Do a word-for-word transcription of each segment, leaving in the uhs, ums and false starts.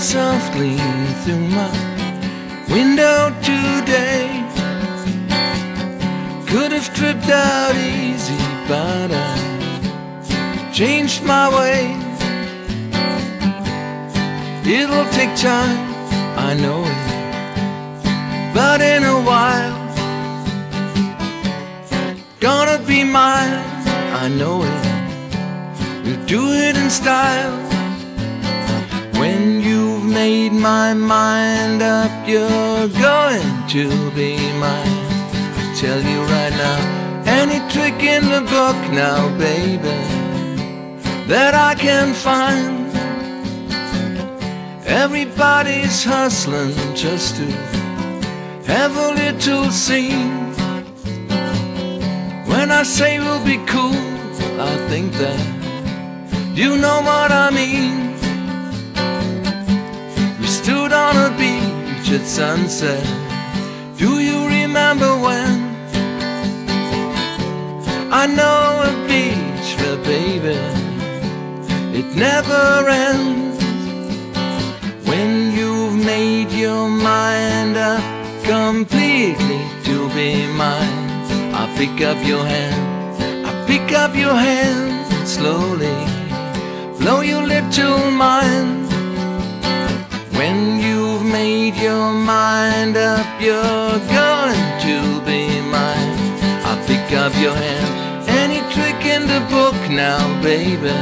Coming softly through my window today. Could have tripped out easy, but I changed my way. It'll take time, I know it, but in a while, gonna be mine, I know it. We'll do it in style. When you've made my mind up, you're going to be mine. I tell you right now, any trick in the book now, baby, that I can find. Everybody's hustling just to have a little scene. When I say we'll be cool, I think that you know what I mean. Stood on a beach at sunset. Do you remember when? I know a beach, but baby, it never ends. When you've made your mind up completely to be mine, I pick up your hand, I pick up your hand slowly, blow your little mind. When you've made your mind up, you're going to be mine. I'll pick up your hand, any trick in the book now, baby,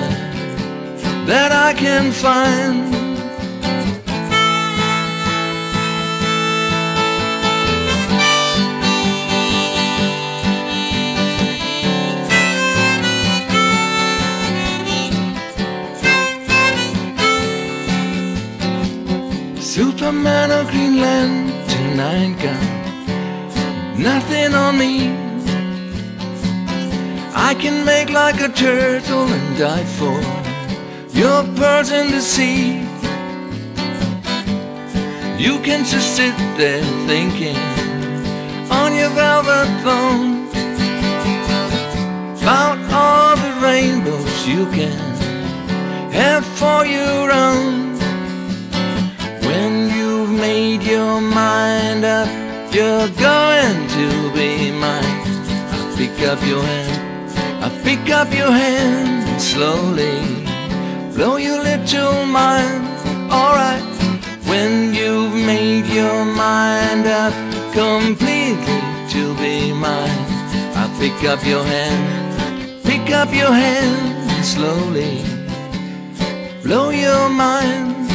that I can find. Superman of Green Lantern, I got nothing on me. I can make like a turtle and dive for your pearls in the sea. You can just sit there thinking on your velvet phone about all the rainbows you can have for your own. Made your mind up, you're going to be mine. I pick up your hand, I pick up your hand and slowly blow your little mind. Alright, when you've made your mind up completely to be mine, I pick up your hand, pick up your hand and slowly blow your mind.